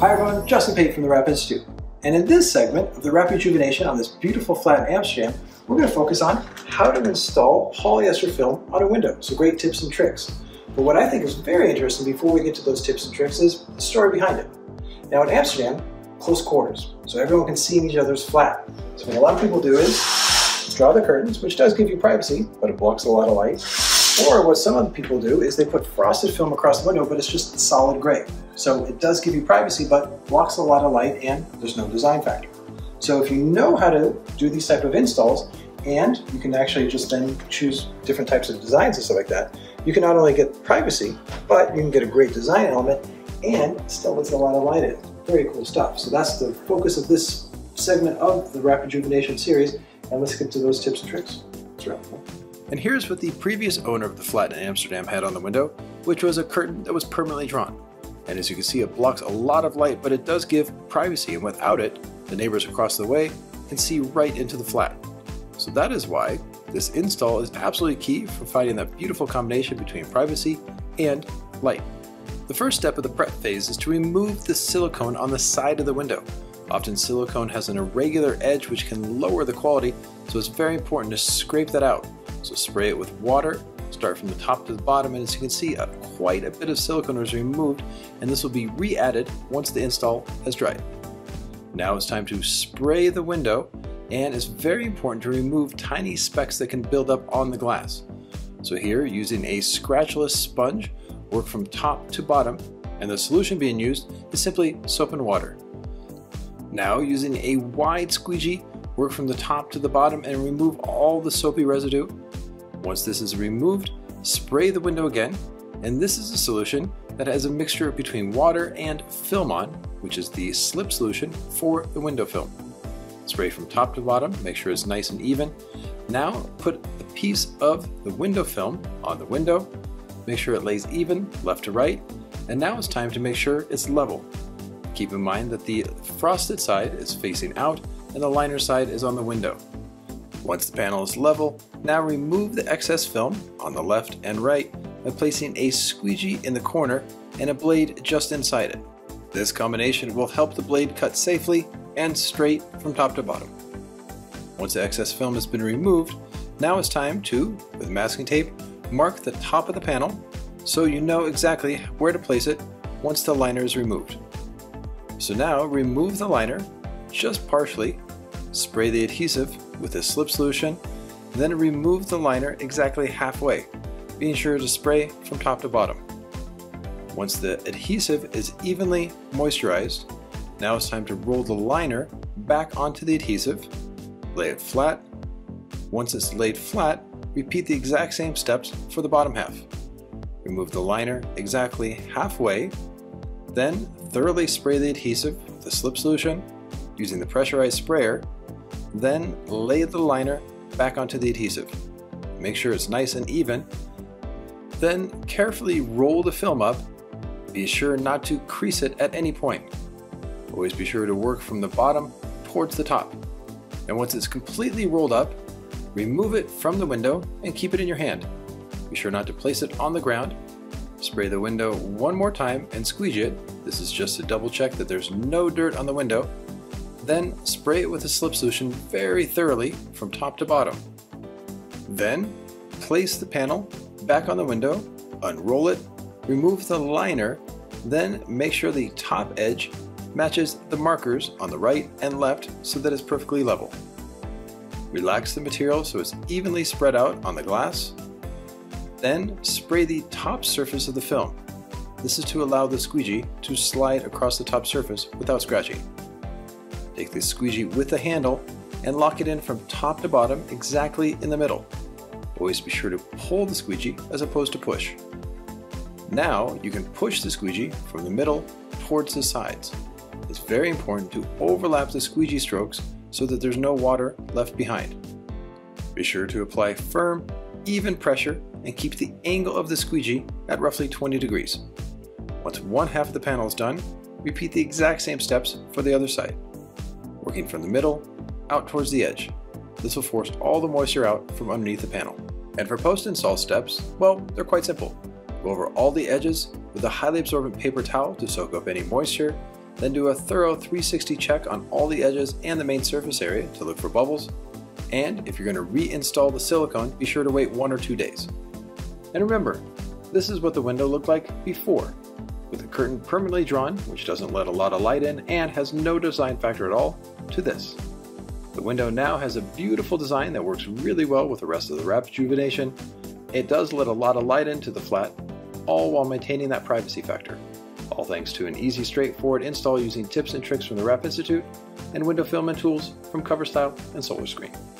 Hi everyone, Justin Pate from The Wrap Institute. And in this segment of the Wrap Rejuvenation on this beautiful flat in Amsterdam, we're going to focus on how to install polyester film on a window. So great tips and tricks. But what I think is very interesting before we get to those tips and tricks is the story behind it. Now in Amsterdam, close quarters, so everyone can see in each other's flat. So what a lot of people do is draw the curtains, which does give you privacy, but it blocks a lot of light. Or what some other people do is they put frosted film across the window, but it's just solid gray. So it does give you privacy, but blocks a lot of light and there's no design factor. So if you know how to do these type of installs, and you can actually just then choose different types of designs and stuff like that, you can not only get privacy, but you can get a great design element and still lets a lot of light in. Very cool stuff. So that's the focus of this segment of the Wrap Rejuvenation series. And let's get to those tips and tricks. Let's wrap it up. And here's what the previous owner of the flat in Amsterdam had on the window, which was a curtain that was permanently drawn. And as you can see, it blocks a lot of light, but it does give privacy, and without it, the neighbors across the way can see right into the flat. So that is why this install is absolutely key for finding that beautiful combination between privacy and light. The first step of the prep phase is to remove the silicone on the side of the window. Often silicone has an irregular edge which can lower the quality, so it's very important to scrape that out. So spray it with water, start from the top to the bottom, and as you can see, quite a bit of silicone was removed, and this will be re-added once the install has dried. Now it's time to spray the window, and it's very important to remove tiny specks that can build up on the glass. So here, using a scratchless sponge, work from top to bottom, and the solution being used is simply soap and water. Now, using a wide squeegee, work from the top to the bottom and remove all the soapy residue. Once this is removed, spray the window again, and this is a solution that has a mixture between water and Film-On, which is the slip solution for the window film. Spray from top to bottom, make sure it's nice and even. Now put a piece of the window film on the window, make sure it lays even left to right, and now it's time to make sure it's level. Keep in mind that the frosted side is facing out and the liner side is on the window. Once the panel is level, now remove the excess film on the left and right by placing a squeegee in the corner and a blade just inside it. This combination will help the blade cut safely and straight from top to bottom. Once the excess film has been removed, now it's time to, with masking tape, mark the top of the panel so you know exactly where to place it once the liner is removed. So now remove the liner just partially, spray the adhesive with a slip solution, then remove the liner exactly halfway, being sure to spray from top to bottom. Once the adhesive is evenly moisturized, now it's time to roll the liner back onto the adhesive, lay it flat. Once it's laid flat, repeat the exact same steps for the bottom half. Remove the liner exactly halfway, then thoroughly spray the adhesive with a slip solution using the pressurized sprayer, then lay the liner back onto the adhesive. Make sure it's nice and even, then carefully roll the film up. Be sure not to crease it at any point. Always be sure to work from the bottom towards the top. And once it's completely rolled up, remove it from the window and keep it in your hand. Be sure not to place it on the ground. Spray the window one more time and squeegee it. This is just to double check that there's no dirt on the window. Then spray it with a slip solution very thoroughly from top to bottom. Then place the panel back on the window, unroll it, remove the liner, then make sure the top edge matches the markers on the right and left so that it's perfectly level. Relax the material so it's evenly spread out on the glass. Then spray the top surface of the film. This is to allow the squeegee to slide across the top surface without scratching. Take the squeegee with the handle and lock it in from top to bottom exactly in the middle. Always be sure to pull the squeegee as opposed to push. Now you can push the squeegee from the middle towards the sides. It's very important to overlap the squeegee strokes so that there's no water left behind. Be sure to apply firm, even pressure and keep the angle of the squeegee at roughly 20 degrees. Once one half of the panel is done, repeat the exact same steps for the other side. Working from the middle out towards the edge. This will force all the moisture out from underneath the panel. And for post-install steps, well, they're quite simple. Go over all the edges with a highly absorbent paper towel to soak up any moisture, Then do a thorough 360 check on all the edges and the main surface area to look for bubbles. And if you're going to reinstall the silicone, be sure to wait 1 or 2 days. And remember, this is what the window looked like before, with the curtain permanently drawn, which doesn't let a lot of light in and has no design factor at all, to this. The window now has a beautiful design that works really well with the rest of the Wrap Rejuvenation. It does let a lot of light into the flat, all while maintaining that privacy factor. All thanks to an easy, straightforward install using tips and tricks from the Wrap Institute and window film and tools from CoverStyle and SolarScreen.